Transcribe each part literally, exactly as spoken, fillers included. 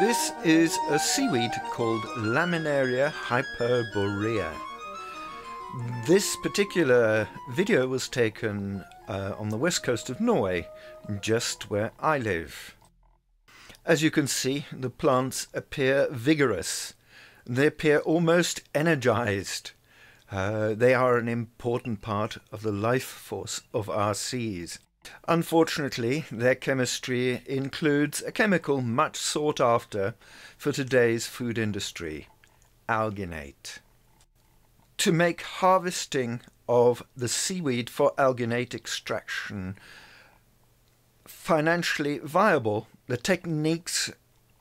This is a seaweed called Laminaria hyperborea. This particular video was taken uh, on the west coast of Norway, just where I live. As you can see, the plants appear vigorous. They appear almost energized. Uh, they are an important part of the life force of our seas. Unfortunately, their chemistry includes a chemical much sought after for today's food industry, alginate. To make harvesting of the seaweed for alginate extraction financially viable, the techniques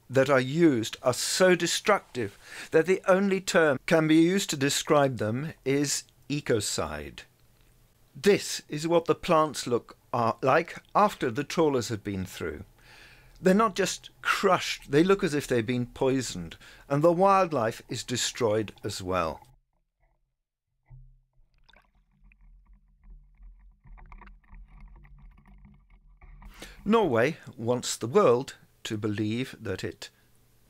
that are used are so destructive that the only term can be used to describe them is ecocide. This is what the plants look are like after the trawlers have been through. They're not just crushed, they look as if they've been poisoned, and the wildlife is destroyed as well. Norway wants the world to believe that it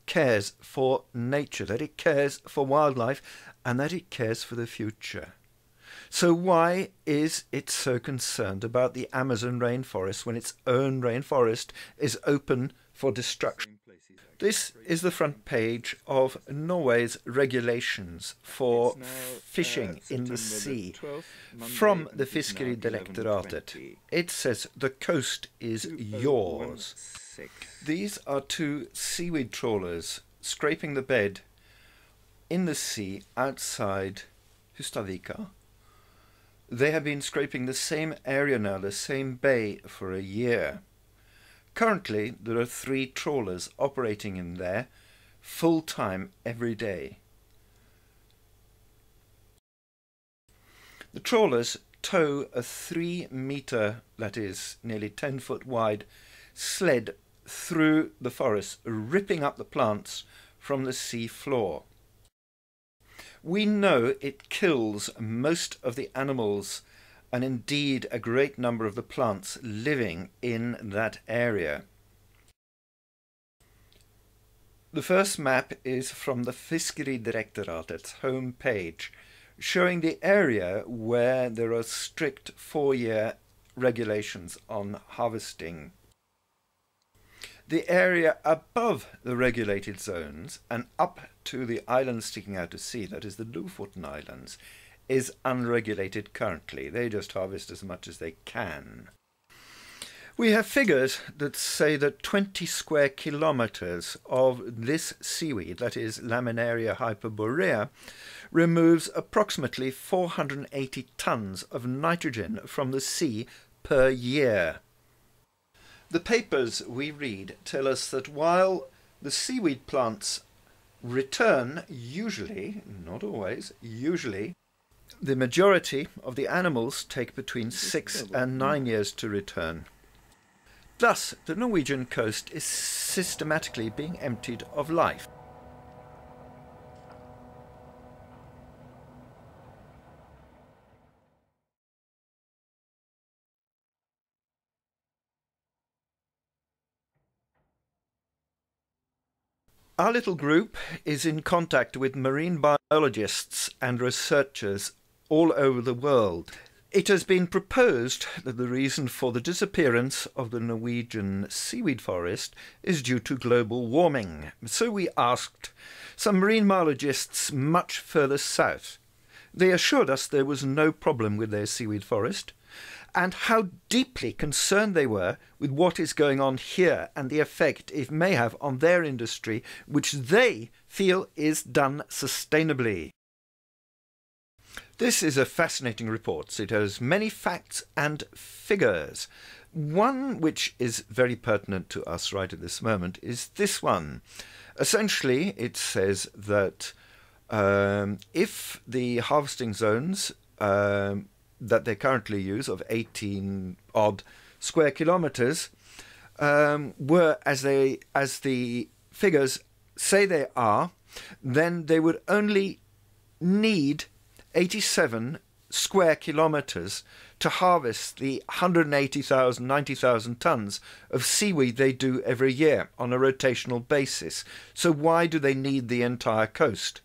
cares for nature, that it cares for wildlife, and that it cares for the future. So why is it so concerned about the Amazon rainforest when its own rainforest is open for destruction? This is the front page of Norway's regulations for now, fishing uh, in the sea the twelfth, from the Fiskeridirektoratet. It says the coast is yours. These are two seaweed trawlers scraping the bed in the sea outside Hustadvika. They have been scraping the same area now, the same bay, for a year. Currently, there are three trawlers operating in there, full-time every day. The trawlers tow a three metre, that is nearly ten foot wide, sled through the forest, ripping up the plants from the sea floor. We know it kills most of the animals and indeed a great number of the plants living in that area. The first map is from the Fiskeridirektoratet's home page, showing the area where there are strict four-year regulations on harvesting. The area above the regulated zones and up to the islands sticking out to sea, that is the Lofoten Islands, is unregulated currently. They just harvest as much as they can. We have figures that say that twenty square kilometres of this seaweed, that is Laminaria hyperborea, removes approximately four hundred eighty tonnes of nitrogen from the sea per year. The papers we read tell us that while the seaweed plants return, usually, not always, usually, the majority of the animals take between six and nine years to return. Thus, the Norwegian coast is systematically being emptied of life. Our little group is in contact with marine biologists and researchers all over the world. It has been proposed that the reason for the disappearance of the Norwegian seaweed forest is due to global warming. So we asked some marine biologists much further south. They assured us there was no problem with their seaweed forest and how deeply concerned they were with what is going on here and the effect it may have on their industry, which they feel is done sustainably. This is a fascinating report. It has many facts and figures. One which is very pertinent to us right at this moment is this one. Essentially, it says that um, if the harvesting zones um, that they currently use of eighteen odd square kilometers um, were as they as the figures say they are, then they would only need eighty-seven square kilometers to harvest the one hundred eighty thousand, ninety thousand tons of seaweed they do every year on a rotational basis. So why do they need the entire coast?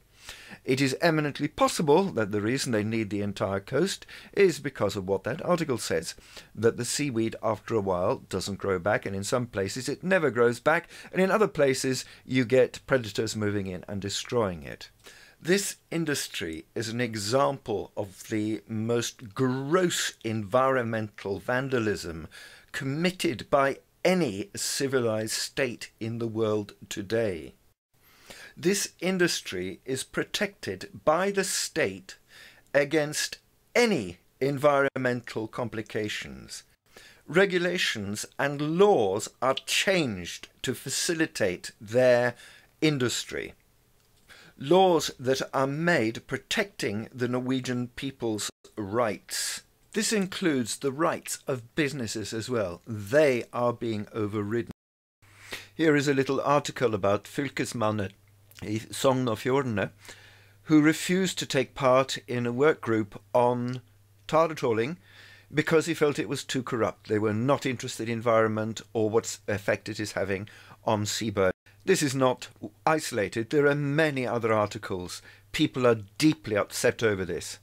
It is eminently possible that the reason they need the entire coast is because of what that article says, that the seaweed after a while doesn't grow back, and in some places it never grows back, and in other places you get predators moving in and destroying it. This industry is an example of the most gross environmental vandalism committed by any civilized state in the world today. This industry is protected by the state against any environmental complications. Regulations and laws are changed to facilitate their industry. Laws that are made protecting the Norwegian people's rights. This includes the rights of businesses as well. They are being overridden. Here is a little article about Fylkesmannen, Sogn og Fjordane, who refused to take part in a work group on tare trawling because he felt it was too corrupt. They were not interested in environment or what effect it is having on seabirds. This is not isolated. There are many other articles. People are deeply upset over this.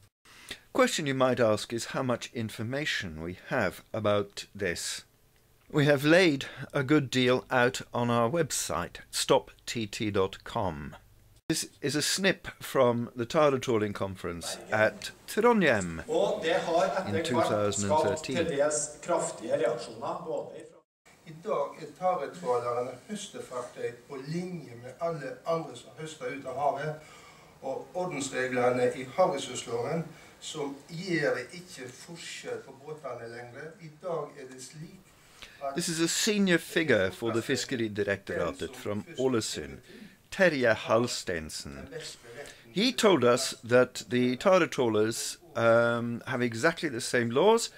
Question you might ask is how much information we have about this. We have laid a good deal out on our website, stop t t dot com. This is a snip from the tare trawling conference at Trondheim in twenty thirteen. I dag er taretrålerne høstefartøy på linje med alle andre som høster ut av havet, og ordensreglene i havressursloven som gjør det ikke forskjell på båtene lenger. I dag er det slik. This is a senior figure for the Fiskeridirektoratet from Ålesund, Terje Halsteinsen. He told us that the tare trawlers um, have exactly the same laws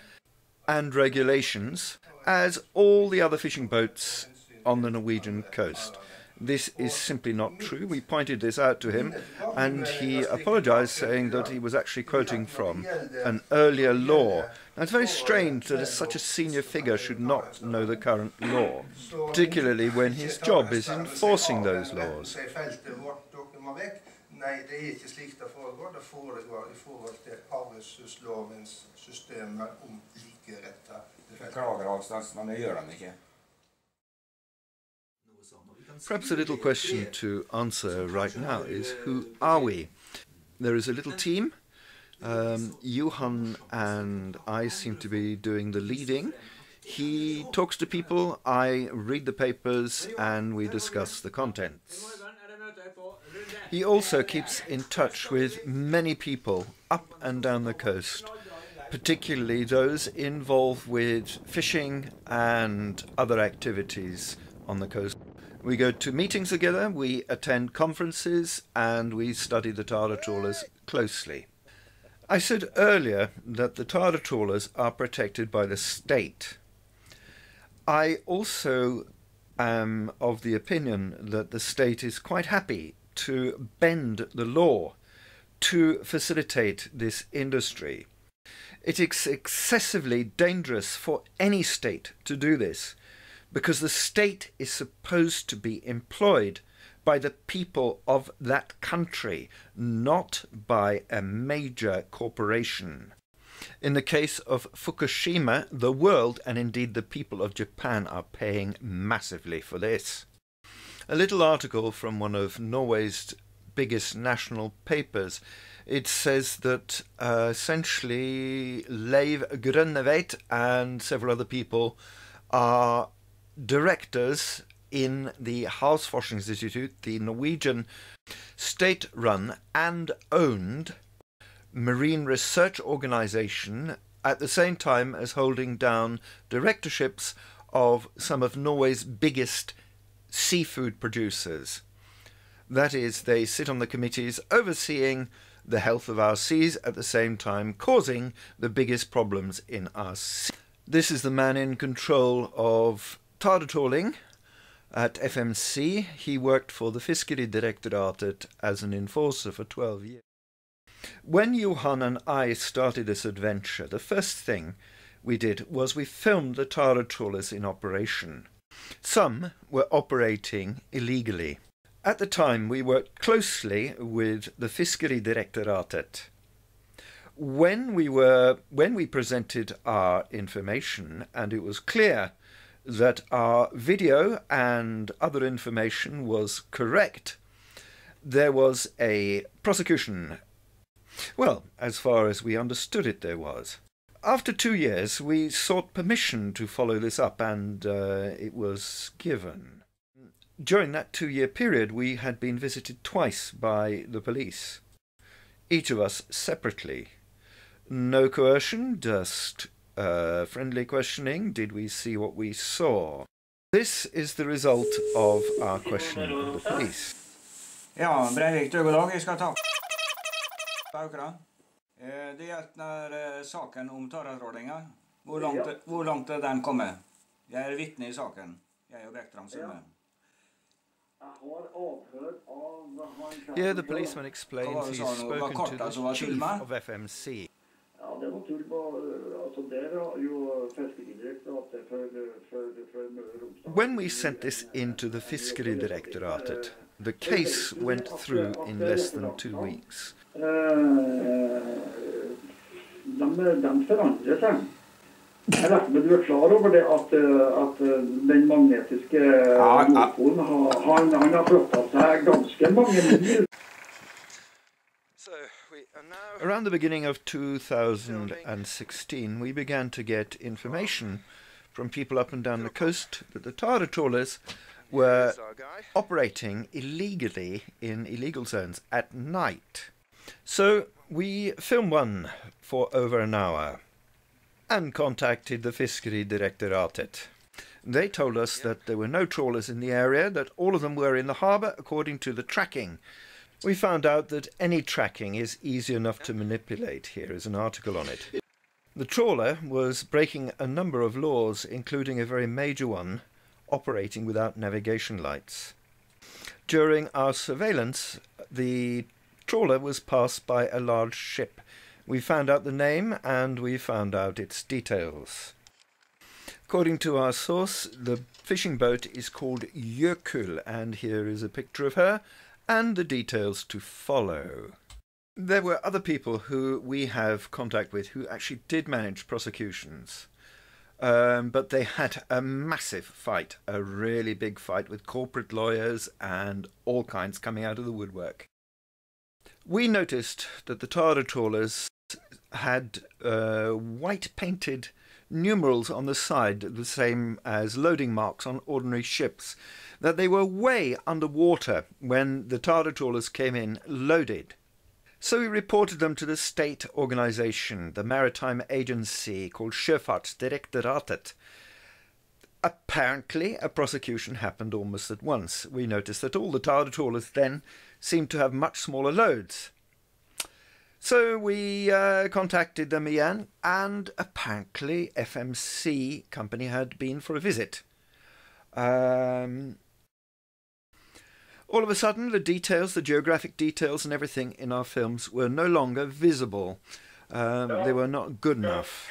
and regulations as all the other fishing boats on the Norwegian coast. This is simply not true. We pointed this out to him, and he apologized, saying that he was actually quoting from an earlier law. Now, it's very strange that such a senior figure should not know the current law, particularly when his job is enforcing those laws. Nej, det är inte slikt att föregå. Det föregår i förhållande till havressurslovens system om likerätta. Det klagar avståndsman, det gör han inte. Perhaps a little question to answer right now is, who are we? There is a little team. Um, Johan and I seem to be doing the leading. He talks to people, I read the papers, and we discuss the contents. He also keeps in touch with many people up and down the coast, particularly those involved with fishing and other activities on the coast. We go to meetings together, we attend conferences, and we study the tare trawlers closely. I said earlier that the tare trawlers are protected by the state. I also am of the opinion that the state is quite happy to bend the law to facilitate this industry. It is excessively dangerous for any state to do this, because the state is supposed to be employed by the people of that country, not by a major corporation. In the case of Fukushima, the world, and indeed the people of Japan, are paying massively for this. A little article from one of Norway's biggest national papers. It says that uh, essentially Leiv Grønneveit and several other people are directors in the Havforskningsinstituttet, the Norwegian state-run and owned marine research organization, at the same time as holding down directorships of some of Norway's biggest seafood producers. That is, they sit on the committees overseeing the health of our seas, at the same time causing the biggest problems in our seas. This is the man in control of tare trawling at F M C. He worked for the Fiskeridirektoratet as an enforcer for twelve years. When Johan and I started this adventure, the first thing we did was we filmed the Tara trawlers in operation. Some were operating illegally. At the time, we worked closely with the Fiskeridirektoratet. When we were when we presented our information, and it was clear that our video and other information was correct, there was a prosecution. Well, as far as we understood it, there was. After two years, we sought permission to follow this up, and uh, it was given. During that two-year period, we had been visited twice by the police, each of us separately. No coercion, just uh, friendly questioning. Did we see what we saw? This is the result of our questioning of the police. Ja, Breivik, du, god dag. Vi ska ta. Det gäller saken om tarratrålingar. Hur långt, hur långt den kommer? Jag är vittne i saken. Jag är objektramsummen. Here the policeman explains he's spoken to the chief of F M C. When we sent this in to the Fiskeridirektoratet, the case went through in less than two weeks. Jeg vet ikke, du er klar over det at den magnetiske jordpolen har flottet seg ganske mange mil. Around the beginning of two thousand sixteen, we began to get information from people up and down the coast that the Tara trawlers were operating illegally in illegal zones at night. So we filmed one for over an hour and contacted the Fiskeridirektoratet. They told us that there were no trawlers in the area, that all of them were in the harbour according to the tracking. We found out that any tracking is easy enough to manipulate. Here is an article on it. The trawler was breaking a number of laws, including a very major one, operating without navigation lights. During our surveillance, the trawler was passed by a large ship. We found out the name and we found out its details. According to our source, the fishing boat is called Jökull, and here is a picture of her and the details to follow. There were other people who we have contact with who actually did manage prosecutions, um, but they had a massive fight, a really big fight with corporate lawyers and all kinds coming out of the woodwork. We noticed that the Tara trawlers had uh, white painted numerals on the side, the same as loading marks on ordinary ships, that they were way underwater when the Tara trawlers came in loaded. So we reported them to the state organisation, the maritime agency called Sjöfartsdirektoratet. Apparently a prosecution happened almost at once. We noticed that all the Tara trawlers then seemed to have much smaller loads. So we uh, contacted them again, and apparently F M C company had been for a visit. Um, all of a sudden, the details, the geographic details and everything in our films were no longer visible. Um, they were not good enough.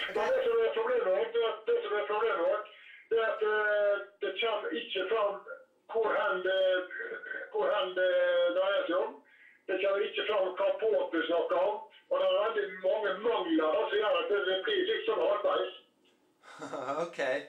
Okay.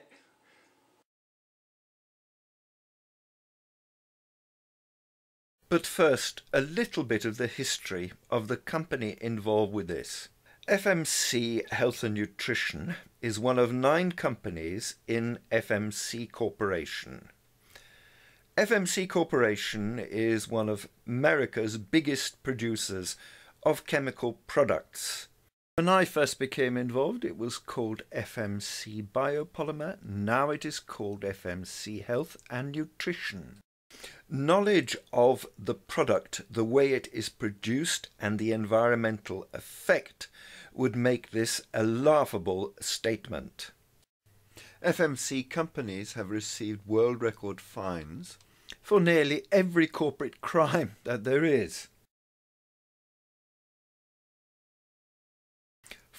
But first, a little bit of the history of the company involved with this. F M C Health and Nutrition is one of nine companies in F M C Corporation. F M C Corporation is one of America's biggest producers of chemical products. When I first became involved, it was called F M C Biopolymer. Now it is called F M C Health and Nutrition. Knowledge of the product, the way it is produced, and the environmental effect would make this a laughable statement. F M C companies have received world record fines for nearly every corporate crime that there is.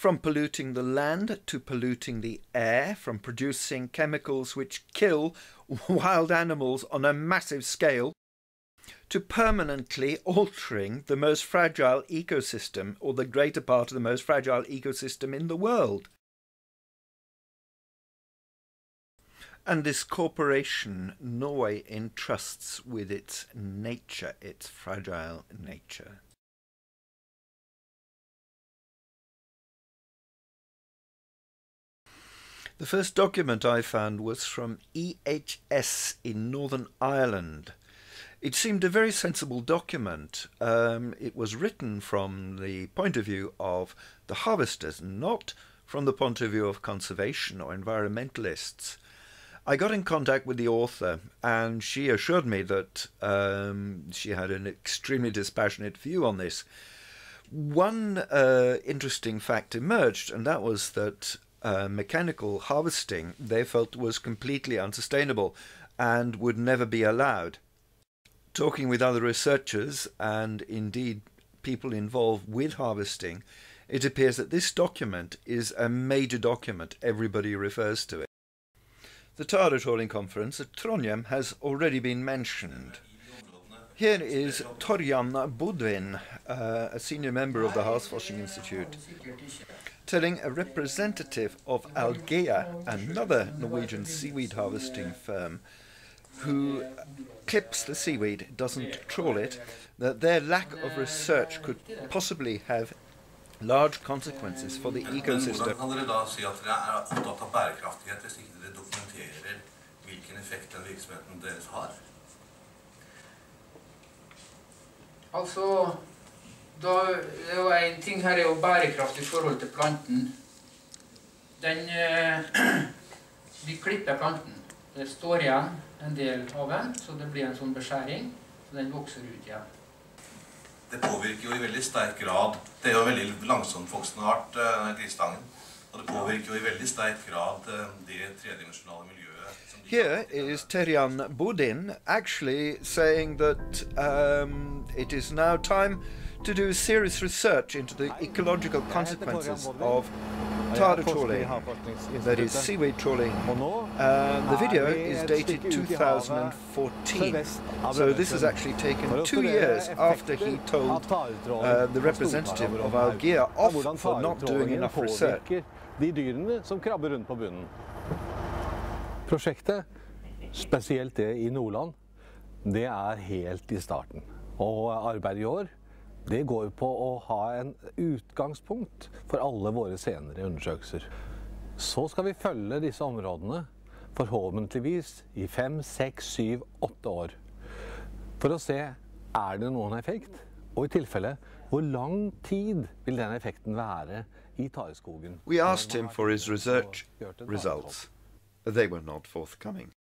from polluting the land to polluting the air, from producing chemicals which kill wild animals on a massive scale, to permanently altering the most fragile ecosystem, or the greater part of the most fragile ecosystem in the world. And this corporation Norway entrusts with its nature, its fragile nature. The first document I found was from E H S in Northern Ireland. It seemed a very sensible document. Um, it was written from the point of view of the harvesters, not from the point of view of conservation or environmentalists. I got in contact with the author, and she assured me that um, she had an extremely dispassionate view on this. One uh, interesting fact emerged, and that was that uh, mechanical harvesting, they felt, was completely unsustainable and would never be allowed. Talking with other researchers and indeed people involved with harvesting, it appears that this document is a major document. Everybody refers to it. The Tare Trawling Conference at Trondheim has already been mentioned. Here is Torjan Bodvin, uh, a senior member of the Havforskningsinstituttet, telling a representative of Algea, another Norwegian seaweed harvesting firm, who clips the seaweed, doesn't trawl it, that their lack of research could possibly have large consequences for the ecosystem. Also, en ting her er jo bærekraft I forhold til planten. Den, vi klipper planten. Det står igjen en del av den, så det blir en sånn beskjæring, så den vokser ut igjen. Det påvirker jo I veldig sterk grad, det er jo veldig langsomt voksende art, gristangen, og det påvirker jo I veldig sterk grad det tredimensionale miljøet. Here is Torjan Bodvin actually saying that um, it is now time to do serious research into the ecological consequences of tare trawling, that is seaweed trawling. Uh, the video is dated two thousand fourteen, so this has actually taken two years after he told uh, the representative of Algea off for not doing enough research. Prosjektet, spesielt det I Nordland, det er helt I starten, og arbeidet I år, det går på å ha en utgangspunkt for alle våre senere undersøkelser. Så skal vi følge disse områdene forhåpentligvis I fem, seks, syv, åtte år. For å se, er det noen effekt? Og I tilfelle, hvor lang tid vil den effekten være I tareskogen? We asked him for his research results. They were not forthcoming.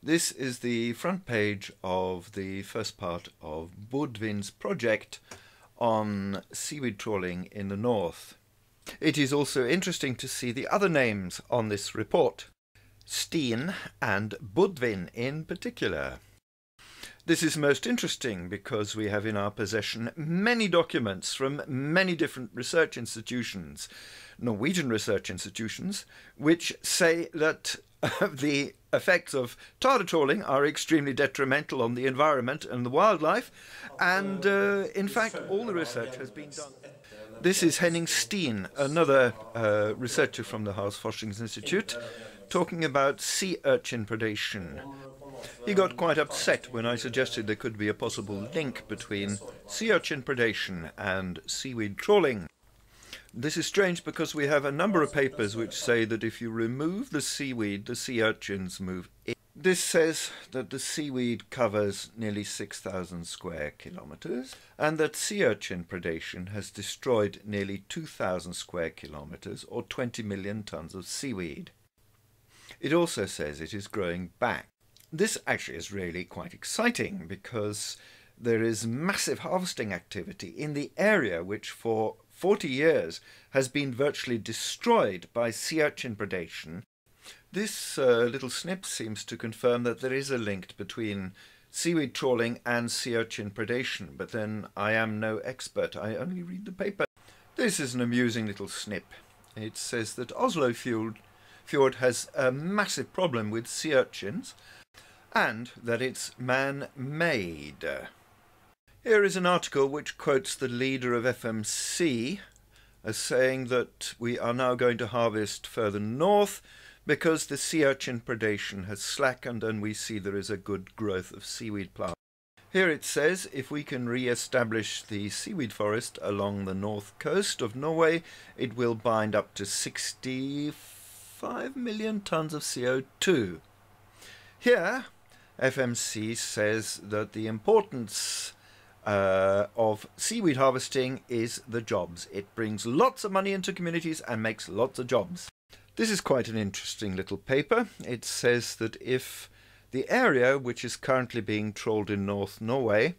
This is the front page of the first part of Bodvin's project on seaweed trawling in the north. It is also interesting to see the other names on this report, Steen and Bodvin in particular. This is most interesting because we have in our possession many documents from many different research institutions, Norwegian research institutions, which say that the effects of tare trawling are extremely detrimental on the environment and the wildlife, and uh, in fact all the research has been done. This is Henning Steen, another uh, researcher from the Havforskningsinstituttet, talking about sea urchin predation. He got quite upset when I suggested there could be a possible link between sea urchin predation and seaweed trawling. This is strange because we have a number of papers which say that if you remove the seaweed, the sea urchins move in. This says that the seaweed covers nearly six thousand square kilometres and that sea urchin predation has destroyed nearly two thousand square kilometres or twenty million tonnes of seaweed. It also says it is growing back. This actually is really quite exciting because there is massive harvesting activity in the area which for forty years has been virtually destroyed by sea urchin predation. This uh, little snip seems to confirm that there is a link between seaweed trawling and sea urchin predation, but then I am no expert, I only read the paper. This is an amusing little snip. It says that Oslofjord Fjord has a massive problem with sea urchins and that it's man-made. Here is an article which quotes the leader of F M C as saying that we are now going to harvest further north because the sea urchin predation has slackened and we see there is a good growth of seaweed plants. Here it says, if we can re-establish the seaweed forest along the north coast of Norway, it will bind up to sixty-five million tons of C O two. Here, F M C says that the importance uh, of seaweed harvesting is the jobs. It brings lots of money into communities and makes lots of jobs. This is quite an interesting little paper. It says that if the area which is currently being trawled in North Norway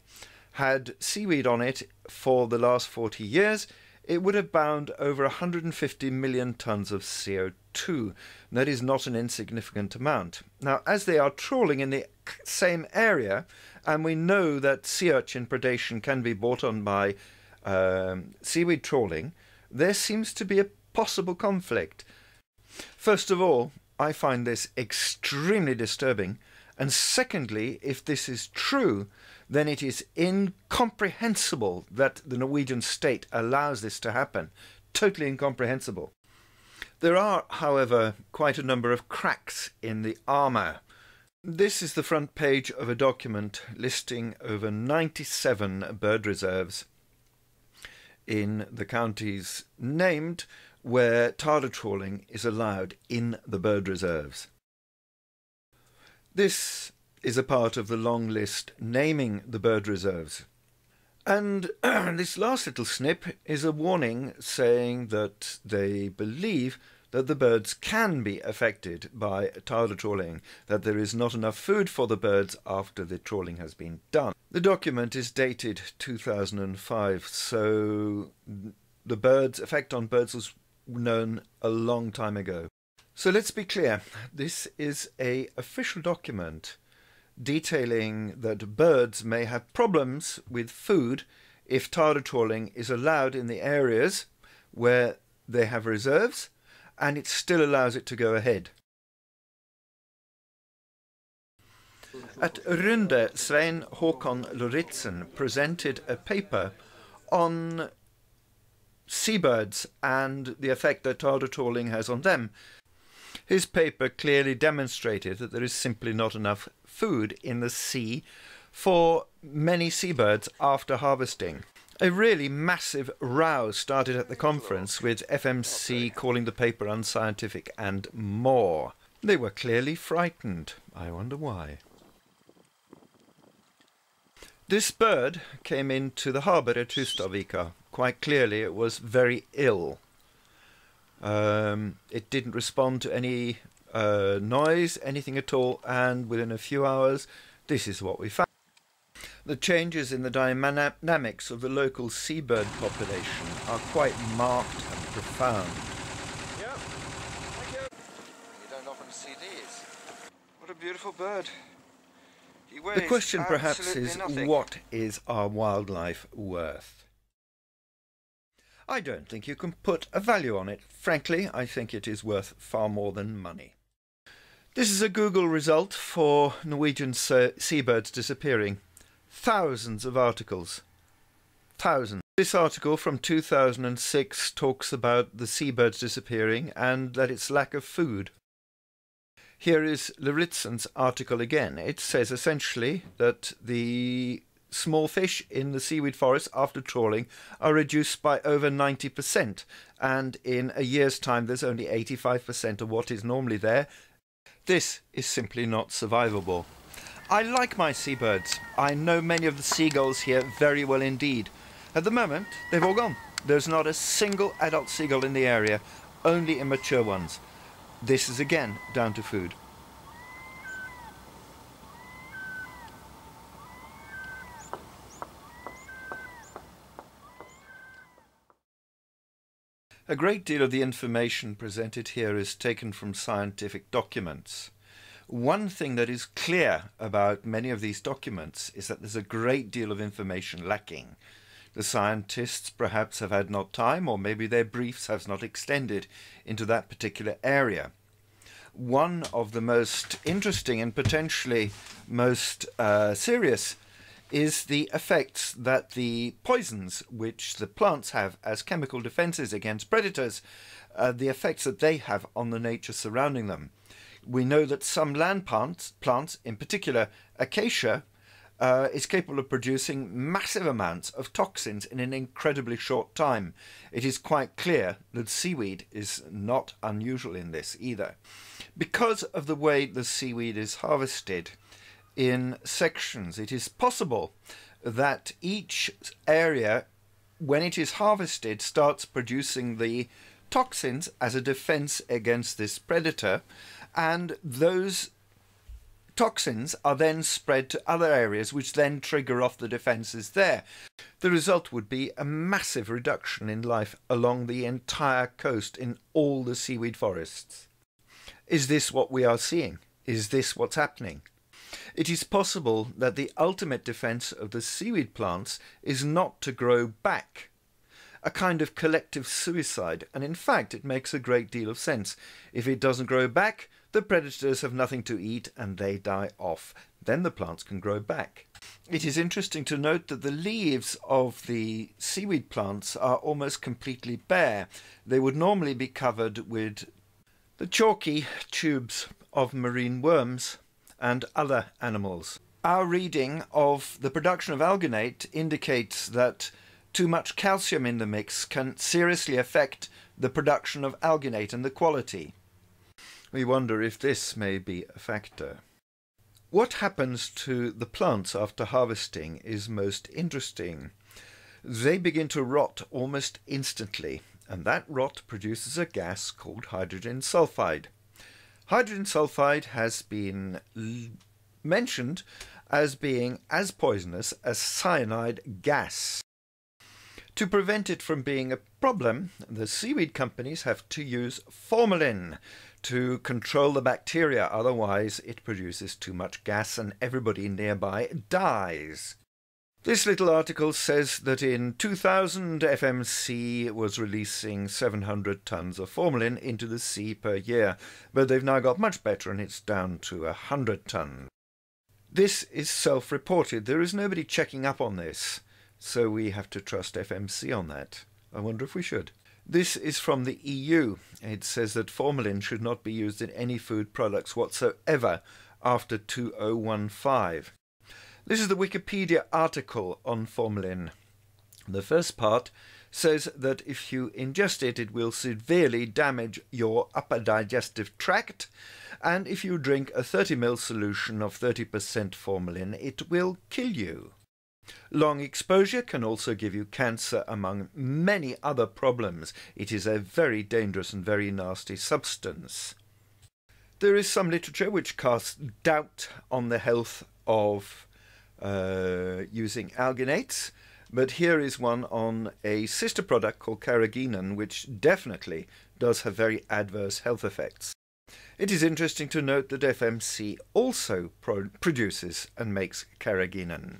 had seaweed on it for the last forty years, it would have bound over one hundred fifty million tons of C O two. That is not an insignificant amount. Now, as they are trawling in the same area, and we know that sea urchin predation can be brought on by um, seaweed trawling, there seems to be a possible conflict. First of all, I find this extremely disturbing, and secondly, if this is true, then it is incomprehensible that the Norwegian state allows this to happen. Totally incomprehensible. There are, however, quite a number of cracks in the armour. This is the front page of a document listing over ninety-seven bird reserves in the counties named where tarder trawling is allowed in the bird reserves. This is a part of the long list naming the bird reserves. And this last little snip is a warning saying that they believe that the birds can be affected by tarder trawling, that there is not enough food for the birds after the trawling has been done. The document is dated two thousand five, so the bird's effect on birds was known a long time ago. So let's be clear, this is an official document detailing that birds may have problems with food if tarder trawling is allowed in the areas where they have reserves, and it still allows it to go ahead. At Runde, Svein Håkon Loritzen presented a paper on seabirds and the effect that tarder trawling has on them. His paper clearly demonstrated that there is simply not enough food in the sea for many seabirds after harvesting. A really massive row started at the conference, with F M C calling the paper unscientific and more. They were clearly frightened. I wonder why. This bird came into the harbour at Hustadvika. Quite clearly it was very ill. Um, it didn't respond to any uh, noise, anything at all, and within a few hours this is what we found. The changes in the dynamics of the local seabird population are quite marked and profound. Yeah, thank you. You don't often see these. What a beautiful bird. He weighs the question perhaps is, nothing. What is our wildlife worth? I don't think you can put a value on it. Frankly, I think it is worth far more than money. This is a Google result for Norwegian seabirds disappearing. Thousands of articles. Thousands. This article from two thousand six talks about the seabirds disappearing and that it's lack of food. Here is Loritzen's article again. It says essentially that the small fish in the seaweed forest after trawling are reduced by over ninety percent, and in a year's time there's only eighty-five percent of what is normally there. This is simply not survivable. I like my seabirds. I know many of the seagulls here very well indeed. At the moment they've all gone. There's not a single adult seagull in the area, only immature ones. This is again down to food. A great deal of the information presented here is taken from scientific documents. One thing that is clear about many of these documents is that there's a great deal of information lacking. The scientists perhaps have had not time, or maybe their briefs have not extended into that particular area. One of the most interesting and potentially most uh, serious is the effects that the poisons which the plants have as chemical defenses against predators, uh, the effects that they have on the nature surrounding them. We know that some land plants, plants in particular acacia, uh, is capable of producing massive amounts of toxins in an incredibly short time. It is quite clear that seaweed is not unusual in this either. Because of the way the seaweed is harvested in sections, it is possible that each area, when it is harvested, starts producing the toxins as a defense against this predator, and those toxins are then spread to other areas, which then trigger off the defenses there. The result would be a massive reduction in life along the entire coast in all the seaweed forests. Is this what we are seeing? Is this what's happening? It is possible that the ultimate defense of the seaweed plants is not to grow back, a kind of collective suicide, and in fact it makes a great deal of sense. If it doesn't grow back, the predators have nothing to eat and they die off. Then the plants can grow back. It is interesting to note that the leaves of the seaweed plants are almost completely bare. They would normally be covered with the chalky tubes of marine worms and other animals. Our reading of the production of alginate indicates that too much calcium in the mix can seriously affect the production of alginate and the quality. We wonder if this may be a factor. What happens to the plants after harvesting is most interesting. They begin to rot almost instantly, and that rot produces a gas called hydrogen sulfide. Hydrogen sulfide has been mentioned as being as poisonous as cyanide gas. To prevent it from being a problem, the seaweed companies have to use formalin to control the bacteria, otherwise it produces too much gas and everybody nearby dies. This little article says that in two thousand F M C was releasing seven hundred tons of formalin into the sea per year, but they've now got much better and it's down to one hundred tons. This is self-reported. There is nobody checking up on this, so we have to trust F M C on that. I wonder if we should. This is from the E U. It says that formalin should not be used in any food products whatsoever after two thousand fifteen. This is the Wikipedia article on formalin. The first part says that if you ingest it, it will severely damage your upper digestive tract, and if you drink a thirty milliliter solution of thirty percent formalin, it will kill you. Long exposure can also give you cancer, among many other problems. It is a very dangerous and very nasty substance. There is some literature which casts doubt on the health of Uh, using alginates, but here is one on a sister product called carrageenan, which definitely does have very adverse health effects. It is interesting to note that F M C also pro produces and makes carrageenan.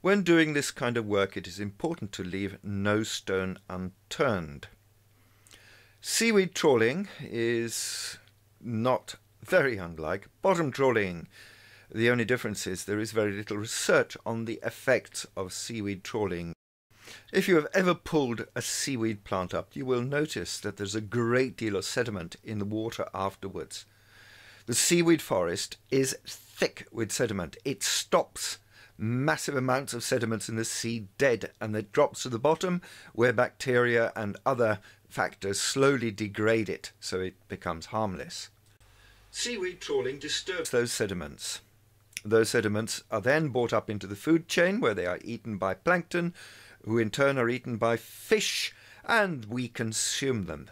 When doing this kind of work, it is important to leave no stone unturned. Seaweed trawling is not very unlike bottom trawling. The only difference is there is very little research on the effects of seaweed trawling. If you have ever pulled a seaweed plant up, you will notice that there's a great deal of sediment in the water afterwards. The seaweed forest is thick with sediment. It stops massive amounts of sediments in the sea dead, and it drops to the bottom where bacteria and other factors slowly degrade it, so it becomes harmless. Seaweed trawling disturbs those sediments. Those sediments are then brought up into the food chain, where they are eaten by plankton, who in turn are eaten by fish, and we consume them.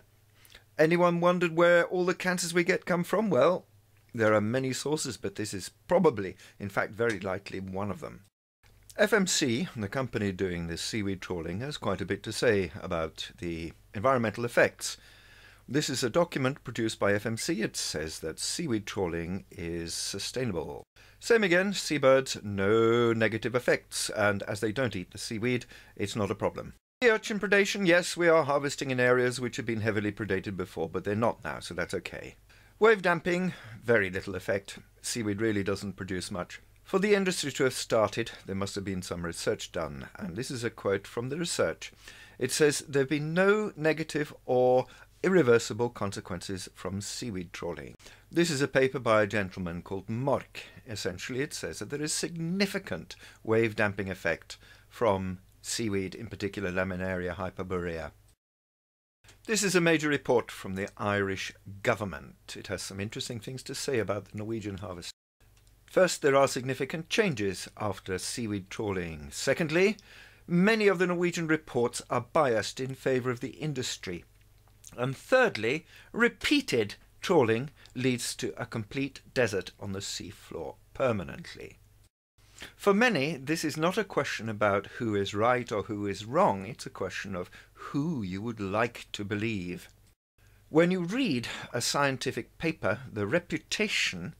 Anyone wondered where all the cancers we get come from? Well, there are many sources, but this is probably, in fact very likely, one of them. F M C, the company doing this seaweed trawling, has quite a bit to say about the environmental effects. This is a document produced by F M C. It says that seaweed trawling is sustainable. Same again, seabirds, no negative effects, and as they don't eat the seaweed, it's not a problem. Sea urchin predation, yes, we are harvesting in areas which have been heavily predated before, but they're not now, so that's okay. Wave damping, very little effect. Seaweed really doesn't produce much. For the industry to have started, there must have been some research done, and this is a quote from the research. It says, there have been no negative or irreversible consequences from seaweed trawling. This is a paper by a gentleman called Mork. Essentially, it says that there is significant wave damping effect from seaweed, in particular Laminaria hyperborea. This is a major report from the Irish government. It has some interesting things to say about the Norwegian harvest. First, there are significant changes after seaweed trawling. Secondly, many of the Norwegian reports are biased in favour of the industry. And thirdly, repeated trawling leads to a complete desert on the seafloor permanently. For many, this is not a question about who is right or who is wrong, it's a question of who you would like to believe. When you read a scientific paper, the reputation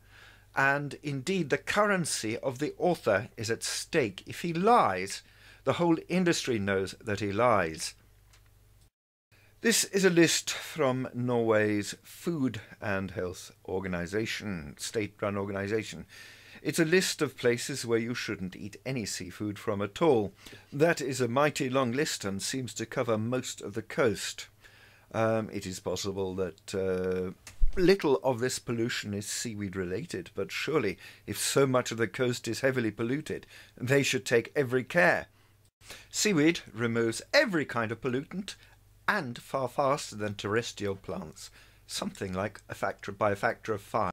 and indeed the currency of the author is at stake. If he lies, the whole industry knows that he lies. This is a list from Norway's Food and Health Organization, state-run organization. It's a list of places where you shouldn't eat any seafood from at all. That is a mighty long list and seems to cover most of the coast. Um, it is possible that uh, little of this pollution is seaweed-related, but surely if so much of the coast is heavily polluted, they should take every care. Seaweed removes every kind of pollutant and far faster than terrestrial plants, something like a factor by a factor of five.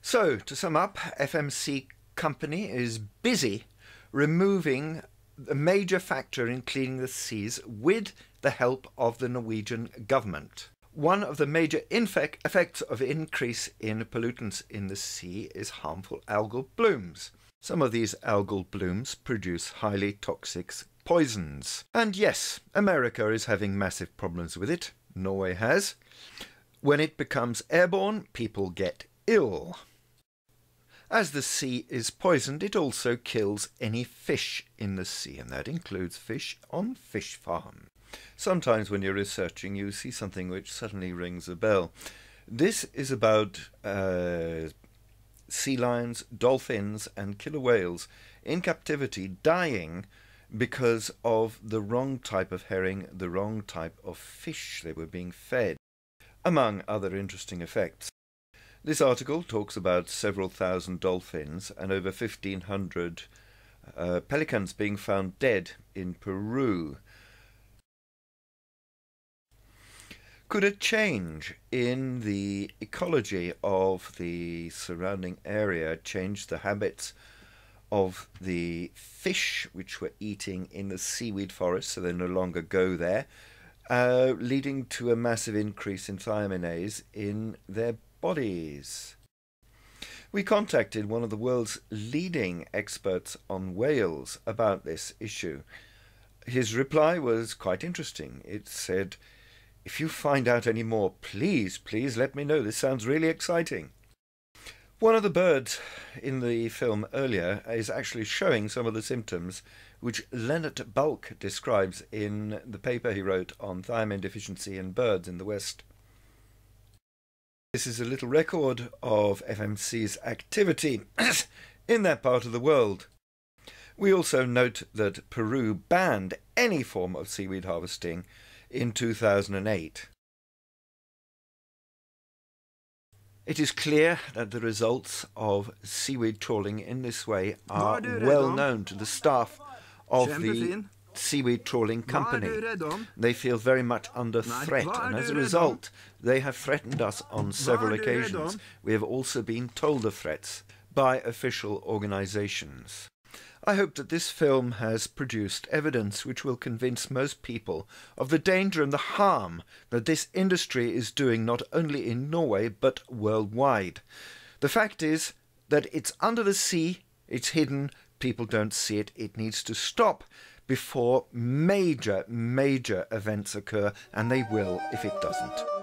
So, to sum up, F M C company is busy removing a major factor in cleaning the seas with the help of the Norwegian government. One of the major effects of increase in pollutants in the sea is harmful algal blooms. Some of these algal blooms produce highly toxic poisons. And yes, America is having massive problems with it. Norway has. When it becomes airborne, people get ill. As the sea is poisoned, it also kills any fish in the sea, and that includes fish on fish farms. Sometimes when you're researching, you see something which suddenly rings a bell. This is about uh, sea lions, dolphins and killer whales in captivity dying because of the wrong type of herring, the wrong type of fish they were being fed, among other interesting effects. This article talks about several thousand dolphins and over fifteen hundred uh, pelicans being found dead in Peru. Could a change in the ecology of the surrounding area change the habits of the fish which were eating in the seaweed forest, so they no longer go there, uh, leading to a massive increase in thiaminase in their bodies? We contacted one of the world's leading experts on whales about this issue. His reply was quite interesting. It said, if you find out any more, please, please let me know. This sounds really exciting. One of the birds in the film earlier is actually showing some of the symptoms which Leonard Bulk describes in the paper he wrote on thiamine deficiency in birds in the West. This is a little record of F M C's activity in that part of the world. We also note that Peru banned any form of seaweed harvesting in two thousand eight. It is clear that the results of seaweed trawling in this way are well known to the staff of the seaweed trawling company. They feel very much under threat, and as a result, they have threatened us on several occasions. We have also been told of threats by official organizations. I hope that this film has produced evidence which will convince most people of the danger and the harm that this industry is doing not only in Norway but worldwide. The fact is that it's under the sea, it's hidden, people don't see it. It needs to stop before major, major events occur, and they will if it doesn't.